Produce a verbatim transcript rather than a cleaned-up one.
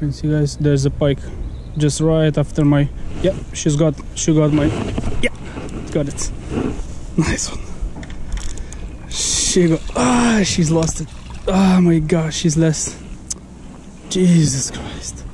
can see, guys, there's a pike just right after my, yeah, she's got, she got my, yeah, got it, nice one. She got, ah, she's lost it. Oh my gosh, she's lost. Jesus Christ.